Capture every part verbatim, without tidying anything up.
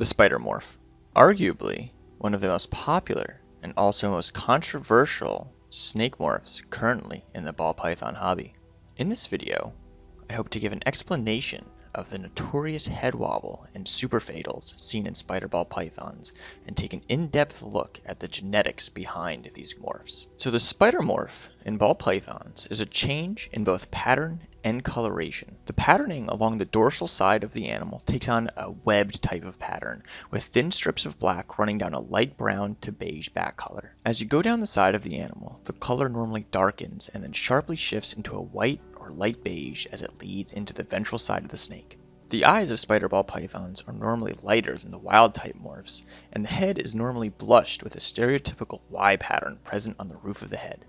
The spider morph, arguably one of the most popular and also most controversial snake morphs currently in the ball python hobby. In this video, I hope to give an explanation of the notorious head wobble and superfatals seen in spider ball pythons and take an in-depth look at the genetics behind these morphs. So the spider morph in ball pythons is a change in both pattern and coloration. The patterning along the dorsal side of the animal takes on a webbed type of pattern with thin strips of black running down a light brown to beige back color. As you go down the side of the animal, the color normally darkens and then sharply shifts into a white or light beige as it leads into the ventral side of the snake. The eyes of spider ball pythons are normally lighter than the wild type morphs, and the head is normally blushed with a stereotypical Y pattern present on the roof of the head.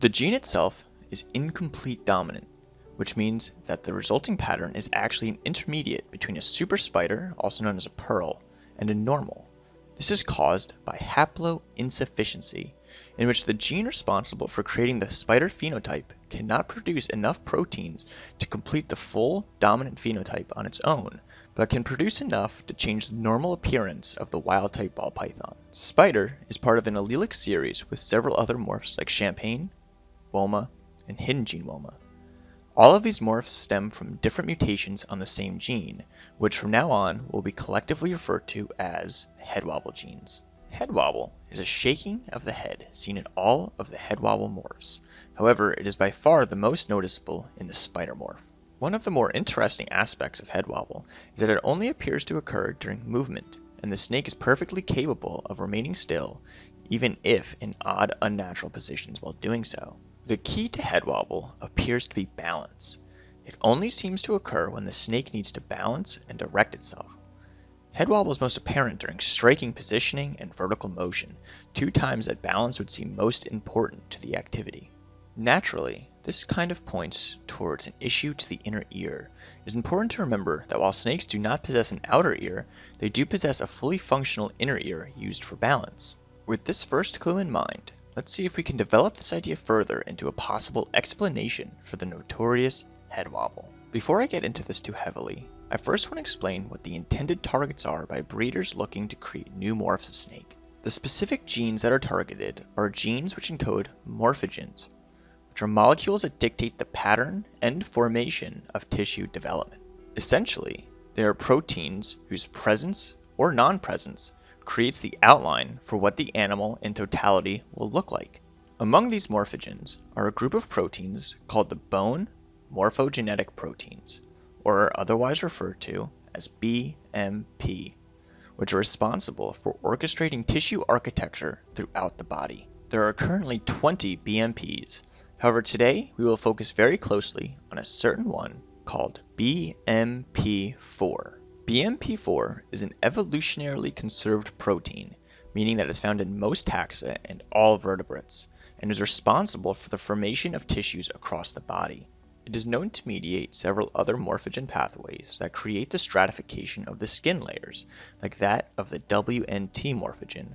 The gene itself is incomplete dominant, which means that the resulting pattern is actually an intermediate between a super spider, also known as a pearl, and a normal. This is caused by haploinsufficiency, in which the gene responsible for creating the spider phenotype cannot produce enough proteins to complete the full dominant phenotype on its own, but can produce enough to change the normal appearance of the wild type ball python. Spider is part of an allelic series with several other morphs like champagne, woma, and hidden gene woma. All of these morphs stem from different mutations on the same gene, which from now on will be collectively referred to as head wobble genes. Head wobble is a shaking of the head seen in all of the head wobble morphs. However, it is by far the most noticeable in the spider morph. One of the more interesting aspects of head wobble is that it only appears to occur during movement, and the snake is perfectly capable of remaining still, even if in odd, unnatural positions while doing so. The key to head wobble appears to be balance. It only seems to occur when the snake needs to balance and direct itself. Head wobble is most apparent during striking positioning and vertical motion, two times that balance would seem most important to the activity. Naturally, this kind of points towards an issue to the inner ear. It is important to remember that while snakes do not possess an outer ear, they do possess a fully functional inner ear used for balance. With this first clue in mind, let's see if we can develop this idea further into a possible explanation for the notorious head wobble. Before I get into this too heavily, I first want to explain what the intended targets are by breeders looking to create new morphs of snake. The specific genes that are targeted are genes which encode morphogens, which are molecules that dictate the pattern and formation of tissue development. Essentially, they are proteins whose presence or non-presence creates the outline for what the animal in totality will look like. Among these morphogens are a group of proteins called the bone morphogenetic proteins, or otherwise referred to as B M P, which are responsible for orchestrating tissue architecture throughout the body. There are currently twenty B M Ps. However, today we will focus very closely on a certain one called B M P four. B M P four is an evolutionarily conserved protein, meaning that it is found in most taxa and all vertebrates, and is responsible for the formation of tissues across the body. It is known to mediate several other morphogen pathways that create the stratification of the skin layers, like that of the W N T morphogen,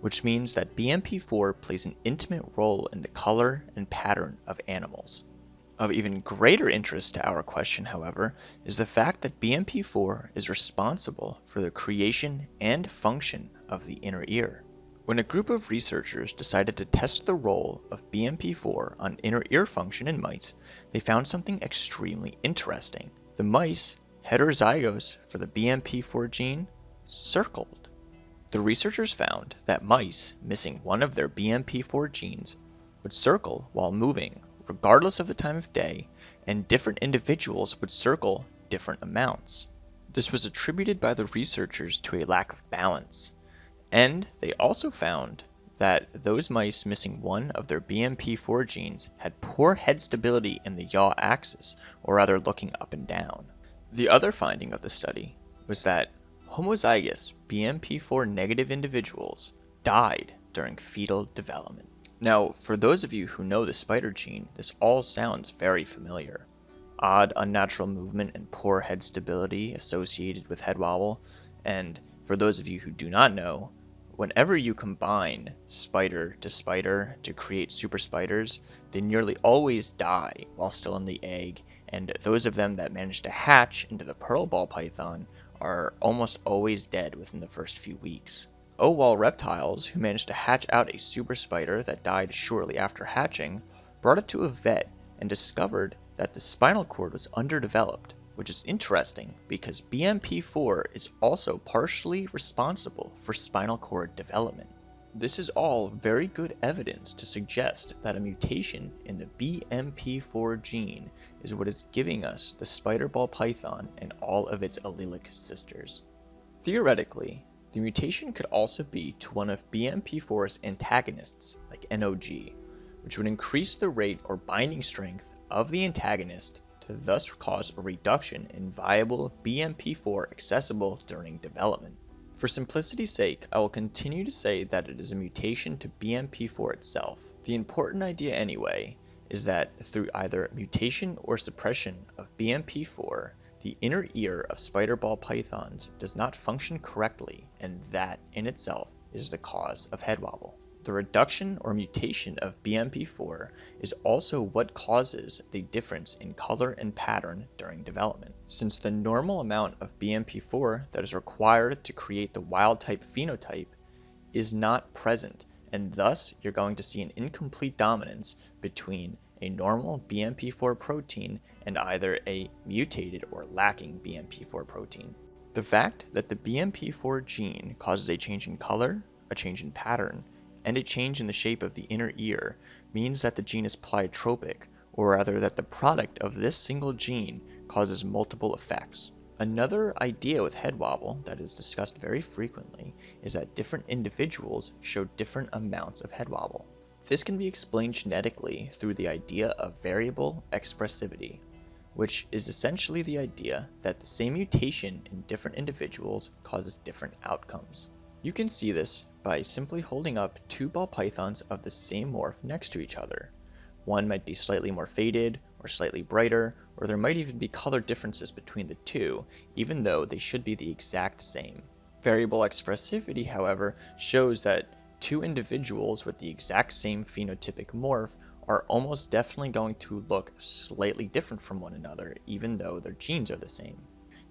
which means that B M P four plays an intimate role in the color and pattern of animals. Of even greater interest to our question, however, is the fact that B M P four is responsible for the creation and function of the inner ear. When a group of researchers decided to test the role of B M P four on inner ear function in mice, they found something extremely interesting. The mice, heterozygous for the B M P four gene, circled. The researchers found that mice missing one of their B M P four genes would circle while moving, regardless of the time of day, and different individuals would circle different amounts. This was attributed by the researchers to a lack of balance, and they also found that those mice missing one of their B M P four genes had poor head stability in the yaw axis, or rather looking up and down. The other finding of the study was that homozygous B M P four negative individuals died during fetal development. Now, for those of you who know the spider gene, this all sounds very familiar. Odd, unnatural movement and poor head stability associated with head wobble. And for those of you who do not know, whenever you combine spider to spider to create super spiders, they nearly always die while still in the egg, and those of them that manage to hatch into the pearl ball python are almost always dead within the first few weeks. O WAL reptiles, who managed to hatch out a super spider that died shortly after hatching, brought it to a vet and discovered that the spinal cord was underdeveloped, which is interesting because B M P four is also partially responsible for spinal cord development. This is all very good evidence to suggest that a mutation in the B M P four gene is what is giving us the spider ball python and all of its allelic sisters. Theoretically, the mutation could also be to one of B M P four's antagonists, like N O G, which would increase the rate or binding strength of the antagonist to thus cause a reduction in viable B M P four accessible during development. For simplicity's sake, I will continue to say that it is a mutation to B M P four itself. The important idea anyway is that through either mutation or suppression of B M P four, the inner ear of spider ball pythons does not function correctly, and that in itself is the cause of head wobble. The reduction or mutation of B M P four is also what causes the difference in color and pattern during development. Since the normal amount of B M P four that is required to create the wild type phenotype is not present, and thus you're going to see an incomplete dominance between a normal B M P four protein and either a mutated or lacking B M P four protein. The fact that the B M P four gene causes a change in color, a change in pattern, and a change in the shape of the inner ear means that the gene is pleiotropic, or rather that the product of this single gene causes multiple effects. Another idea with head wobble that is discussed very frequently is that different individuals show different amounts of head wobble. This can be explained genetically through the idea of variable expressivity, which is essentially the idea that the same mutation in different individuals causes different outcomes. You can see this by simply holding up two ball pythons of the same morph next to each other. One might be slightly more faded, or slightly brighter, or there might even be color differences between the two, even though they should be the exact same. Variable expressivity, however, shows that two individuals with the exact same phenotypic morph are almost definitely going to look slightly different from one another, even though their genes are the same.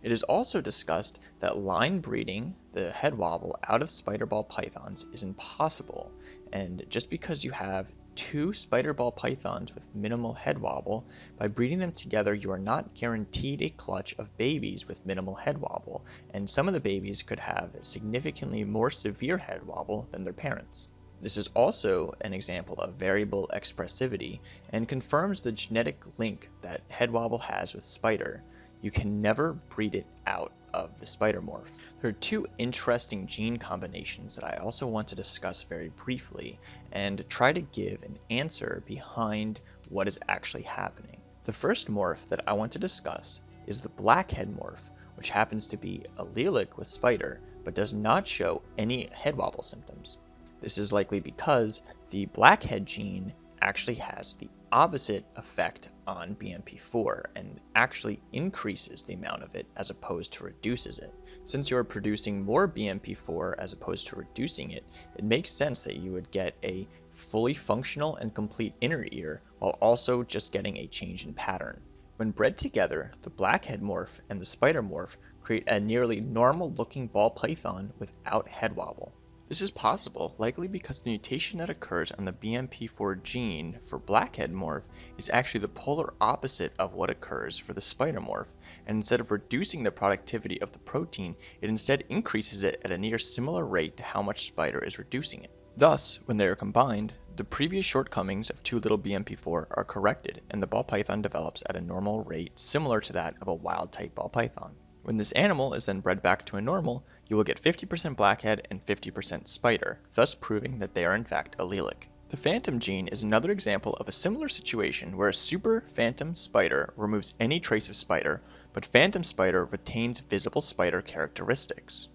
It is also discussed that line breeding the head wobble out of spider ball pythons is impossible, and just because you have two spider ball pythons with minimal head wobble, by breeding them together you are not guaranteed a clutch of babies with minimal head wobble, and some of the babies could have significantly more severe head wobble than their parents. This is also an example of variable expressivity and confirms the genetic link that head wobble has with spider. You can never breed it out of the spider morph. There are two interesting gene combinations that I also want to discuss very briefly and try to give an answer behind what is actually happening. The first morph that I want to discuss is the blackhead morph, which happens to be allelic with spider but does not show any head wobble symptoms. This is likely because the blackhead gene actually has the opposite effect on B M P four and actually increases the amount of it as opposed to reduces it. Since you are producing more B M P four as opposed to reducing it, it makes sense that you would get a fully functional and complete inner ear while also just getting a change in pattern. When bred together, the blackhead morph and the spider morph create a nearly normal looking ball python without head wobble. This is possible likely because the mutation that occurs on the B M P four gene for blackhead morph is actually the polar opposite of what occurs for the spider morph, and instead of reducing the productivity of the protein, it instead increases it at a near similar rate to how much spider is reducing it. Thus, when they are combined, the previous shortcomings of too little B M P four are corrected, and the ball python develops at a normal rate similar to that of a wild type ball python. When this animal is then bred back to a normal, you will get fifty percent blackhead and fifty percent spider, thus proving that they are in fact allelic. The phantom gene is another example of a similar situation where a super phantom spider removes any trace of spider, but phantom spider retains visible spider characteristics.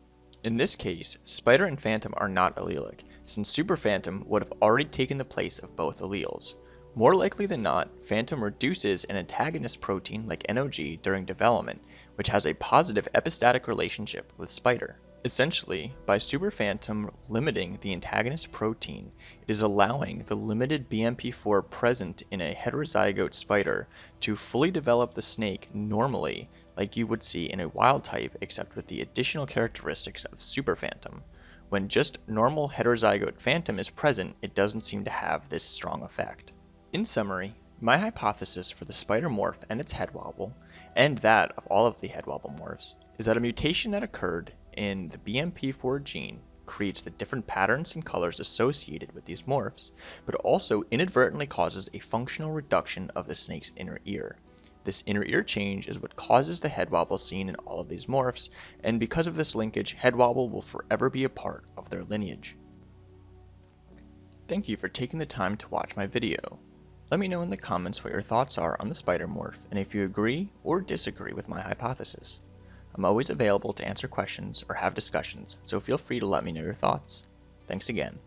In this case, spider and phantom are not allelic, since super phantom would have already taken the place of both alleles. More likely than not, phantom reduces an antagonist protein like N O G during development, which has a positive epistatic relationship with spider. Essentially, by super phantom limiting the antagonist protein, it is allowing the limited B M P four present in a heterozygote spider to fully develop the snake normally like you would see in a wild type, except with the additional characteristics of superphantom. When just normal heterozygote phantom is present, it doesn't seem to have this strong effect. In summary, my hypothesis for the spider morph and its head wobble, and that of all of the head wobble morphs, is that a mutation that occurred in the B M P four gene creates the different patterns and colors associated with these morphs, but also inadvertently causes a functional reduction of the snake's inner ear. This inner ear change is what causes the head wobble seen in all of these morphs, and because of this linkage, head wobble will forever be a part of their lineage. Thank you for taking the time to watch my video. Let me know in the comments what your thoughts are on the spider morph and if you agree or disagree with my hypothesis. I'm always available to answer questions or have discussions, so feel free to let me know your thoughts. Thanks again.